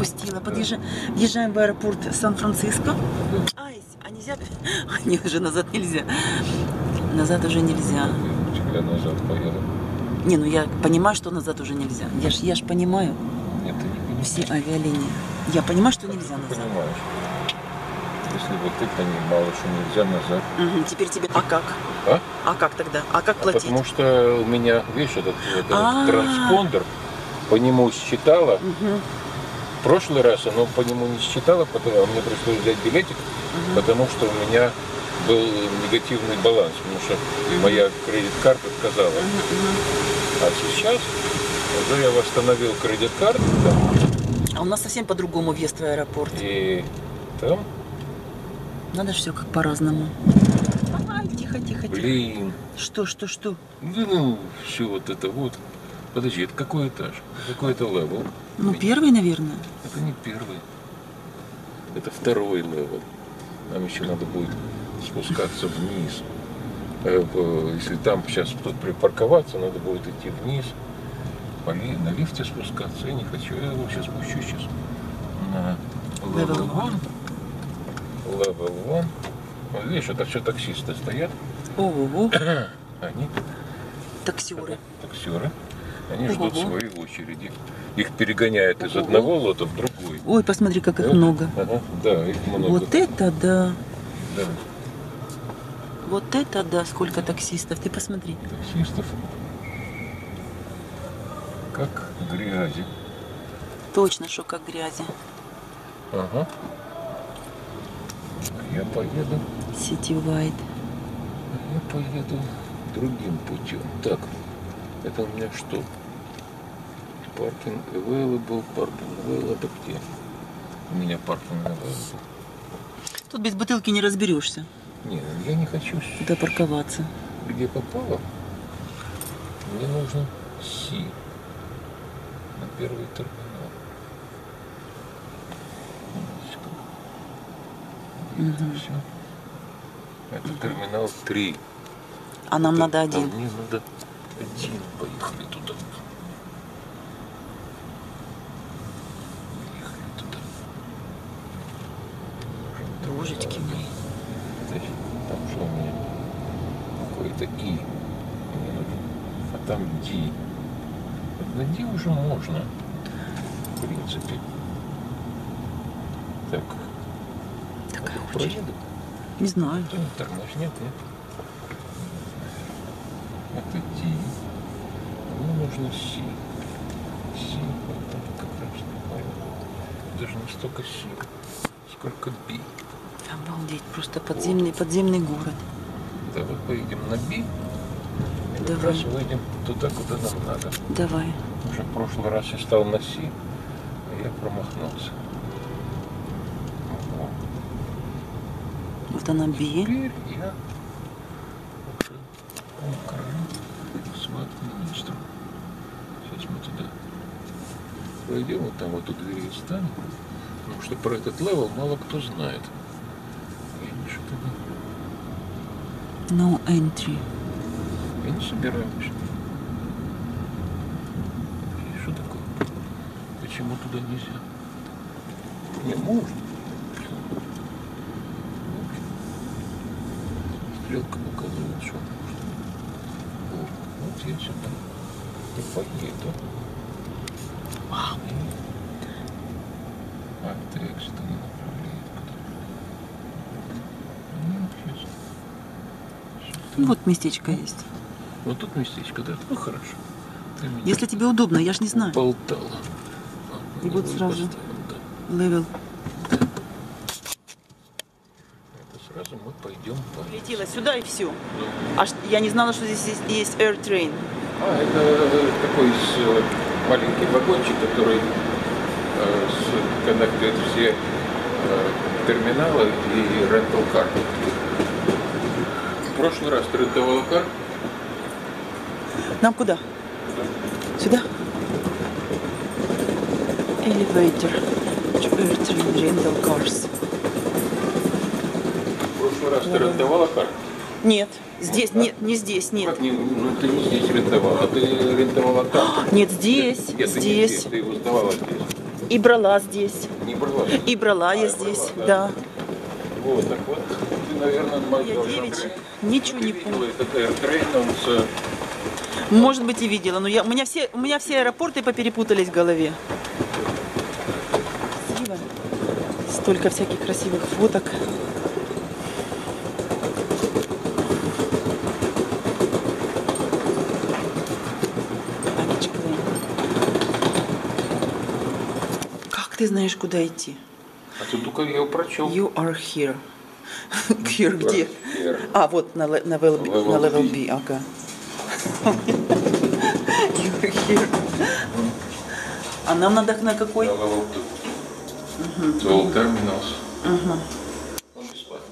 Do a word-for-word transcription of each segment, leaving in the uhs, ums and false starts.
отпустила. Подъезжаем, въезжаем в аэропорт Сан-Франциско. Ай, а нельзя? Нет, уже назад нельзя. Назад уже нельзя. Я назад поеду. Не, ну я понимаю, что назад уже нельзя. Я ж, я ж понимаю. Нет, ты не понимаешь. Все авиалинии. Я понимаю, что как нельзя ты назад. Понимаешь. Если бы ты понимала, что нельзя назад. Угу, теперь тебе. А как? А? А как тогда? А как платить? А потому что у меня, видишь, этот, этот а -а -а. транспондер, по нему считала. Угу. В прошлый раз оно по нему не считало, потому что мне пришлось взять билетик, угу. потому что у меня был негативный баланс, потому что угу. моя кредит-карта отказала. Угу. А сейчас уже я восстановил кредит-карту. А у нас совсем по-другому въезд в аэропорт. И там? Надо все как по-разному. Ага, тихо, тихо, тихо. Блин. Что, что, что? Ну, ну все вот это вот. Подожди, это какой этаж? Какой это левел? Ну, первый, наверное. Это не первый. Это второй левел. Нам еще надо будет спускаться вниз. Если там сейчас тут припарковаться, надо будет идти вниз. На лифте спускаться. Я не хочу. Я его сейчас спущу сейчас. На левел один. Левел один. Вот видишь, это все таксисты стоят. Ого-го. Они. Таксеры. Таксеры. Они ждут Ого. своей очереди. Их перегоняют Ого. из одного лота в другой. Ой, посмотри, как их вот. много. Ага. Да, их много. Вот это да. да. Вот это да. Сколько таксистов. Ты посмотри. Таксистов. Как грязи. Точно, что как грязи. Ага. Я поеду. Ситивайд. Я поеду другим путем. Так. Это у меня что? Паркинг available, паркинг available. Это где? У меня паркинг available. Тут без бутылки не разберешься. Нет, я не хочу сюда парковаться. Где попало? Мне нужно Си на первый терминал. Угу. Все. Это терминал три. А нам это, надо один. Мне надо один. Поехали туда. Поехали туда. Дружечки мои. Там что у меня? Какое-то И. А там Ди. На Ди уже можно. В принципе. Так. Такая а очередь. Проеду? Не знаю. Там, так, значит, нет, нет. Это Ди. Мне нужно Си. Си. Вот там как раз не Даже не столько Си, сколько Би. Обалдеть, просто подземный, вот. подземный город. Давай поедем на Би. И Давай. Как раз выйдем туда, куда нам надо. Давай. Уже в прошлый раз я стал на Си, а я промахнулся. Вот она Би. Теперь я... Сейчас мы туда пройдем, вот там вот у двери встанем, потому что про этот левел мало кто знает. No entry. Я не собираюсь. И что такое? Почему туда нельзя? Не может. Стрелка показывает, что можно. Вот я сюда и поеду. Вау! А ты что не направляет? Ну вот местечко есть. Вот тут местечко, да. Ну хорошо. Если тебе удобно, я ж не знаю. Болтала. И вот сразу левел. Мы пойдем по... Летела сюда и все. А я не знала, что здесь есть, есть AirTrain. А, это такой маленький вагончик, который э, коннектует все э, терминалы и рентал-кар. В прошлый раз рентал-кар. Нам куда? Сюда? Elevator to AirTrain rental cars. Раз ты рентовала карту? Нет, здесь, ну, нет, да? не здесь, нет. Как не, ну ты не здесь рентовала, а ты рентовала карту. Нет, здесь, нет, здесь. Ты, здесь. Здесь. Ты его сдавала здесь. И брала здесь. Не брала? И брала а, я, я брала, здесь, да. да. Вот, так вот, ты, наверное, я девичья, ничего не помню. Может быть и видела, но я, у, меня все, у меня все аэропорты поперепутались в голове. Красиво. Столько всяких красивых фоток. Как ты знаешь, куда идти? А ты только ее прочел. You are here. Here где? А, вот на level B, ага. А нам надо на какой? На level two. Level terminals. Он бесплатный.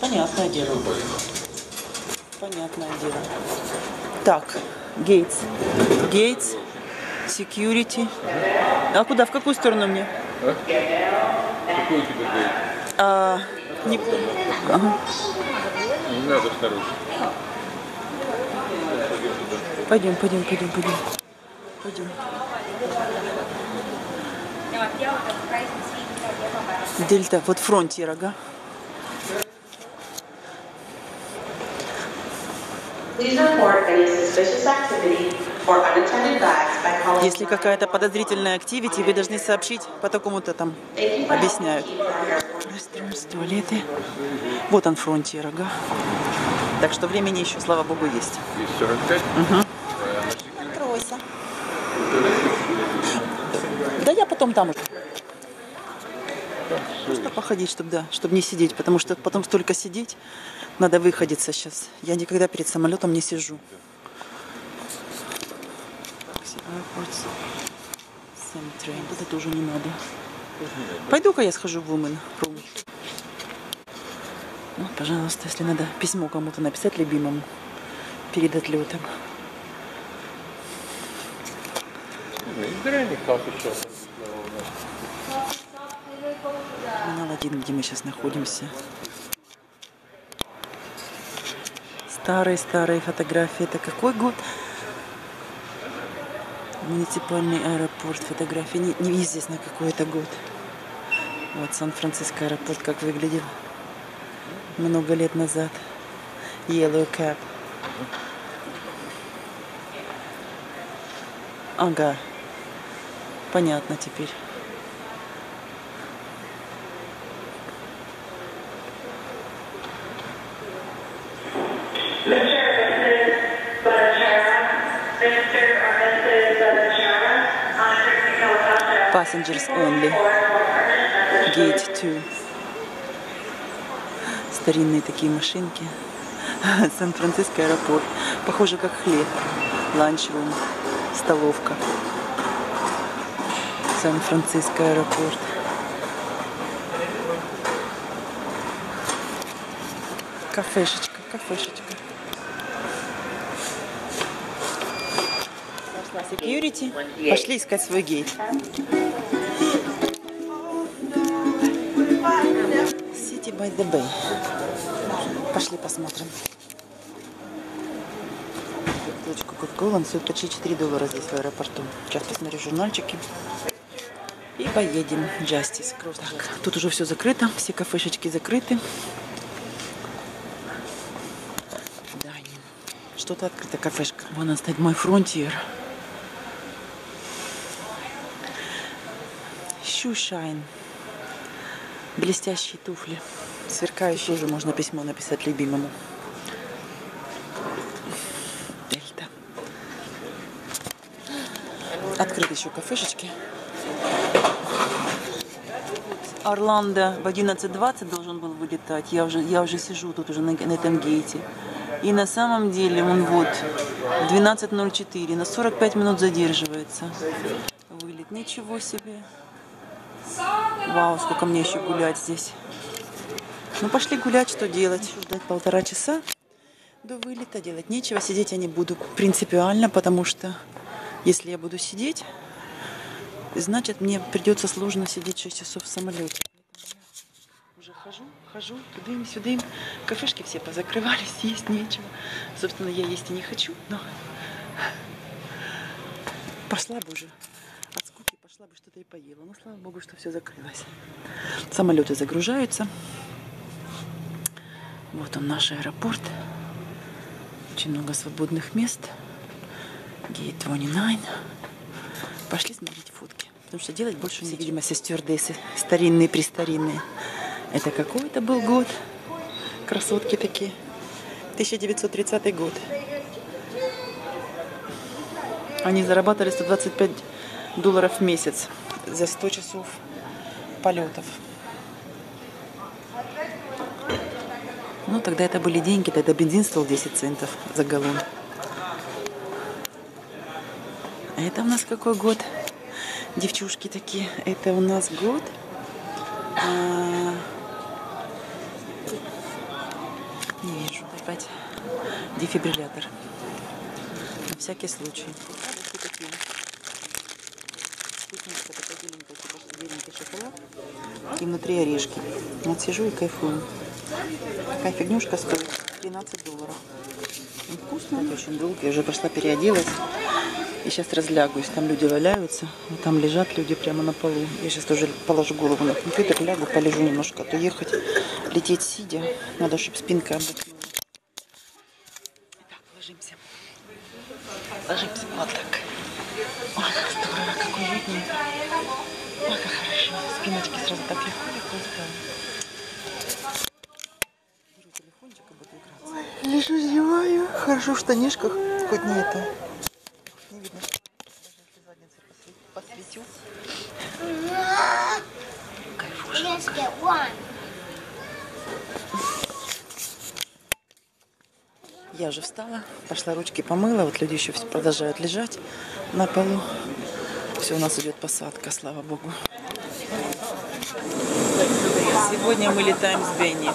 Понятное дело. Понятное дело. Так, gates. Gates, security. А куда, в какую сторону мне? Какой у тебя гейт? А, не помню. Ага. Не надо второй. Пойдем, пойдем, пойдем, пойдем. Пойдем. Дельта, вот Frontier, ага. Если какая-то подозрительная активити, вы должны сообщить по такому-то там, объясняют. Туалеты. Вот он, Frontier, ага. Так что времени еще, слава богу, есть. Есть сорок пять. Угу. Да я потом там уже. Просто походить, чтобы, да, чтобы не сидеть, потому что потом столько сидеть, надо выходиться сейчас. Я никогда перед самолетом не сижу. Вот это уже не надо. Пойду-ка я схожу в Women. Ну, пожалуйста, если надо письмо кому-то написать любимому перед отлетом. Канал один, где мы сейчас находимся. Старые-старые фотографии. Это какой год? Муниципальный аэропорт, фотографии. Не, неизвестно, какой это год. Вот Сан-Франциско аэропорт как выглядел много лет назад. Yellow Cab. Ага. Понятно теперь. Passengers only. Gate two. Старинные такие машинки. Сан-Франциско аэропорт. Похоже, как хлеб. Ланчрум. Столовка. Сан-Франциско аэропорт. Кафешечка, кафешечка. Security. Пошли искать свой гейт. City by the Bay. Пошли посмотрим. Точка Кот-Голланд стоит почти четыре доллара здесь в аэропорту. Сейчас посмотрю журнальчики. И поедем. Justice. Так, тут уже все закрыто. Все кафешечки закрыты. Да, что-то открыто, кафешка. Вон он стоит, мой Frontier. Шайн. Блестящие туфли. Сверкающие. Уже можно письмо написать любимому. Дельта. Открыты еще кафешечки. Орландо в одиннадцать двадцать должен был вылетать. Я уже, я уже сижу тут уже на, на этом гейте. И на самом деле он вот двенадцать ноль четыре. На сорок пять минут задерживается. Вылет. Ничего себе. Вау, сколько мне еще гулять здесь. Ну пошли гулять, что делать? Ждать полтора часа до вылета, делать нечего. Сидеть я не буду принципиально, потому что если я буду сидеть, значит мне придется сложно сидеть шесть часов в самолете. Уже хожу, хожу, туда-сюда. Кафешки все позакрывались, есть нечего. Собственно, я есть и не хочу, но пошла бы уже. От скуки пошла. пошла бы что-то и поела, но слава богу, что все закрылось. Самолеты загружаются. Вот он, наш аэропорт. Очень много свободных мест. гейт двадцать девять. Пошли смотреть фотки. Потому что делать больше нечего. Видимо, стюардессы старинные-престаринные. Это какой это был год? Красотки такие. тысяча девятьсот тридцатый год. Они зарабатывали сто двадцать пять долларов в месяц за сто часов полетов. Ну, тогда это были деньги, тогда бензин стоил десять центов за галлон. А это у нас какой год? Девчушки такие. Это у нас год. А... Не вижу. Опять дефибриллятор. На всякий случай. И внутри орешки. Вот сижу и кайфую. Такая фигнюшка стоит тринадцать долларов. Вкусно. Это очень долго. Я уже пошла переоделась. И сейчас разлягусь. Там люди валяются. Вот там лежат люди прямо на полу. Я сейчас тоже положу голову на компьютер, лягу, полежу немножко. А то ехать, лететь сидя. Надо, чтобы спинка отдохнула. Итак, ложимся. Ложимся. Вот так. Ой, как здорово, как уютно. Ой, как хорошо. Спиночки сразу так легко, легко стало. Беру телефончик, а буду играться. Ой, лежу, зеваю. Хорошо в штанишках. Хоть не это. Не видно. Даже если задницу посветю. Кайфушка. Я уже встала, пошла ручки помыла. Вот люди еще продолжают лежать на полу. Все, у нас идет посадка, слава богу. Сегодня мы летаем с Бенни.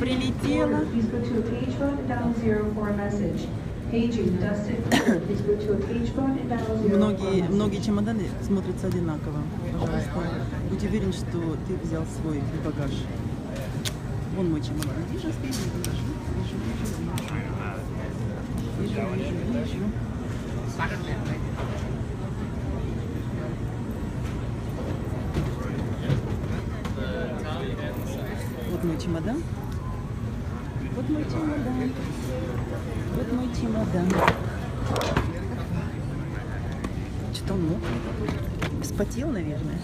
Прилетела. Многие, многие чемоданы смотрятся одинаково. Пожалуйста, будь уверен, что ты взял свой багаж. Вон мой чемодан. Вижу, вижу, вижу, вижу, вижу. Вот мой чемодан. Вот мой чемодан. Вот мой чемодан. Что-то он мог. Вспотел, наверное.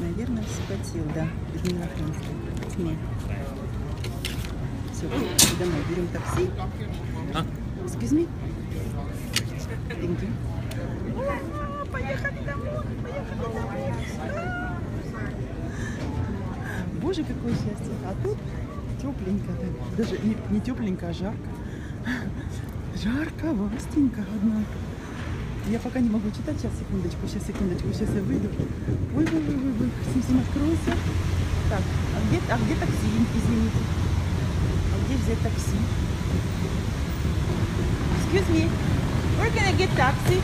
Наверное, вспотел, да. Нет. Все, домой. Берем такси. Excuse me. Thank you. Ура! Поехали домой! Поехали домой! А -а -а. Боже, какое счастье! А тут... Тепленько, да. Даже не, не тепленько, а жарко. Жарко, вастенько, однако. Я пока не могу читать. Сейчас, секундочку, сейчас, секундочку, сейчас я выйду. Ой, ой, ой, ой, ой. Сим-сим, откройся. Так, а где, а где такси, извините? А где взять такси? Excuse me, where can I get taxi?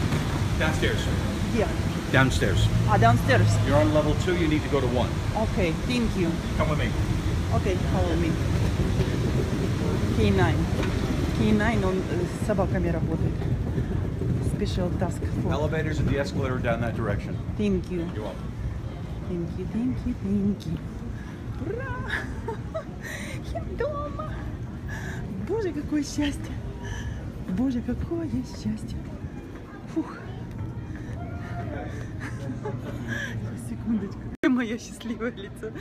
Downstairs. Где? Downstairs. А, downstairs. You're on level two, you need to go to one. Okay, thank you. Come with me. Окей, follow me. кей девять. кей девять, он с собаками работает. Special task force. Elevators and the escalator down that direction. Thank you. You're welcome. Thank you, thank you, thank you. Ура! Я дома! Боже, какое счастье! Боже, какое счастье! Фух! секундочку. Мое счастливое лицо.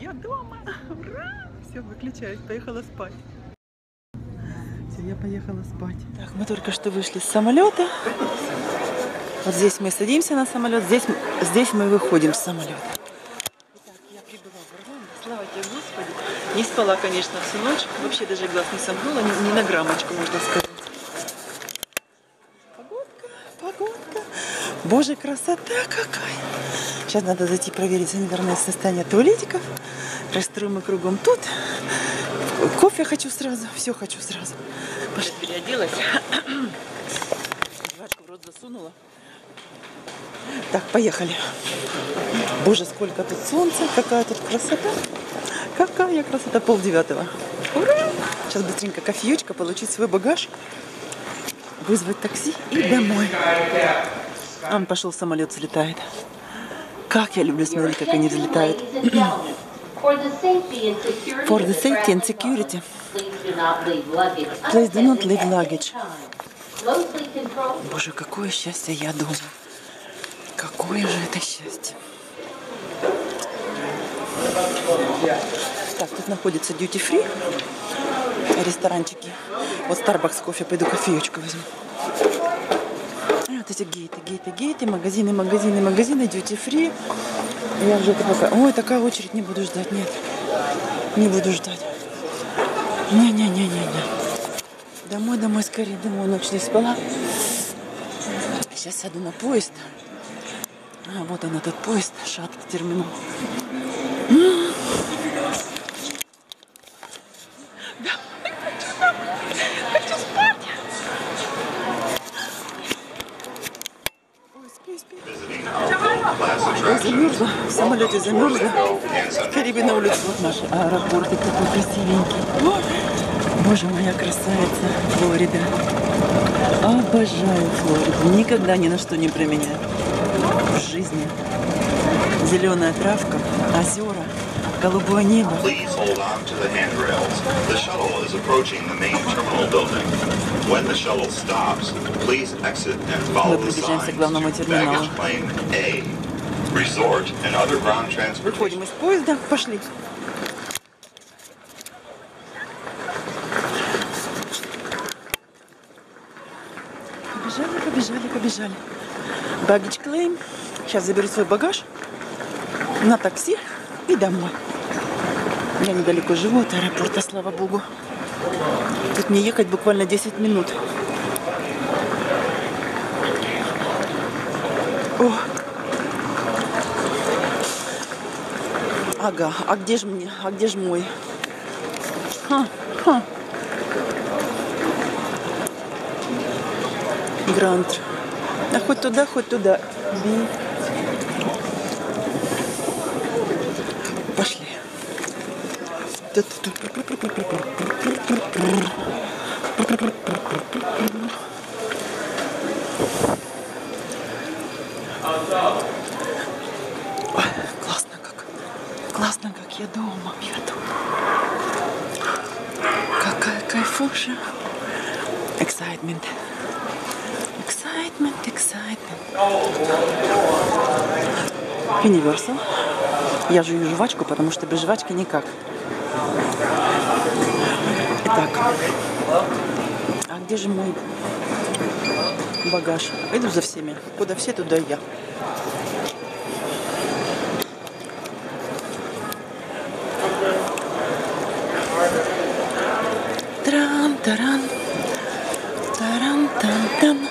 Я дома. Ура! Все, выключаюсь. Поехала спать. Все, я поехала спать. Так, мы только что вышли с самолета. Вот здесь мы садимся на самолет. Здесь, здесь мы выходим с самолета. Итак, я прибыла в Орландо. Слава тебе, Господи. Не спала, конечно, всю ночь. Вообще даже глаз не сомкнула. Ни, ни на граммочку, можно сказать. Погодка, погодка. Боже, красота какая. Сейчас надо зайти проверить, наверное, состояние туалетиков. Расстроим мы кругом тут. Кофе хочу сразу, все хочу сразу. Пошли. Переоделась. Жвачку в рот засунула. Так, поехали. Боже, сколько тут солнца, какая тут красота. Какая красота, пол девятого. Ура! Сейчас быстренько кофеечка, получить свой багаж, вызвать такси и домой. Он пошел, самолет взлетает. Как я люблю смотреть, как они взлетают. For the safety and security, please do not leave luggage. Боже, какое счастье, я дома. Какое же это счастье. Так, тут находится Duty Free, ресторанчики. Вот Starbucks кофе, пойду кофеечку возьму. Вот эти гейты, гейты, гейты, магазины, магазины, магазины, duty free. Я уже пока... Ой, такая очередь, не буду ждать, нет. Не буду ждать. Не-не-не-не-не. Домой, домой, скорее, домой, ночь не спала. Сейчас сяду на поезд. А, вот он, этот поезд, шаттл-терминал. Замерзла, в самолете замерзла. Скорее на улицу. Вот наш аэропорт, такой красивенький. О, боже, моя красавица Флорида. Обожаю Флориду. Никогда ни на что не променяю в жизни. Зеленая травка, озера, голубое небо. Мы приближаемся к главному терминалу. Выходим из поезда, пошли. Побежали, побежали, побежали. Багаж клейм. Сейчас заберу свой багаж на такси и домой. Я недалеко живу от аэропорта, слава богу. Тут мне ехать буквально десять минут. О. Ага, а где же мне, а где же мой? Ха, ха. Грант. А хоть туда, хоть туда. Пошли. Классно, как я дома, я дома. Какая кайфуша. Excitement. Excitement, excitement. Universal. Я жую жвачку, потому что без жвачки никак. Итак. А где же мой багаж? Иду за всеми. Куда все, туда и я. Таран, таран, тан, тан,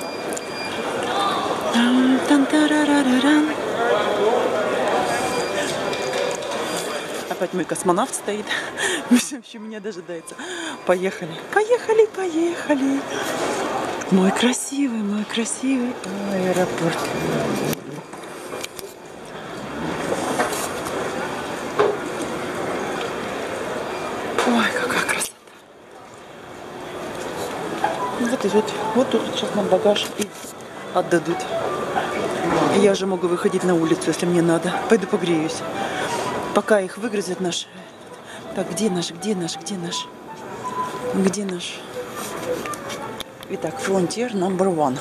тан, тан, тарарараран. Опять мой космонавт стоит. Еще меня дожидается. Поехали, поехали, поехали. Мой красивый, мой красивый аэропорт. Вот тут сейчас нам багаж и отдадут. Я уже могу выходить на улицу, если мне надо. Пойду погреюсь. Пока их выгрузят наши. Так, где наш, где наш, где наш? Где наш? Итак, Frontier number one.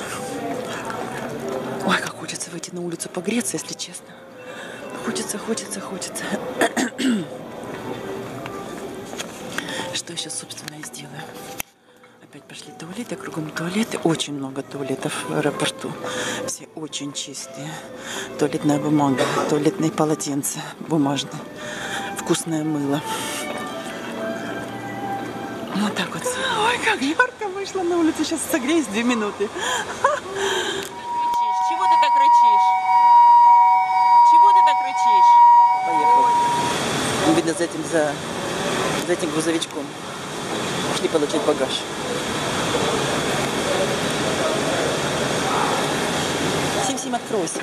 Ой, как хочется выйти на улицу погреться, если честно. Хочется, хочется, хочется. Что я сейчас, собственно, и сделаю? Опять пошли туалеты, кругом туалеты. Очень много туалетов в аэропорту. Все очень чистые. Туалетная бумага, туалетные полотенца, бумажные. Вкусное мыло. Вот так вот. Ой, как жарко вышло на улице. Сейчас согреюсь две минуты. Чего ты так рычишь? Чего ты так рычишь? Поехал. Видно за этим, за, за этим грузовичком. Пошли получать багаж. Сим-Сим, откройся.